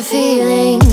the feeling.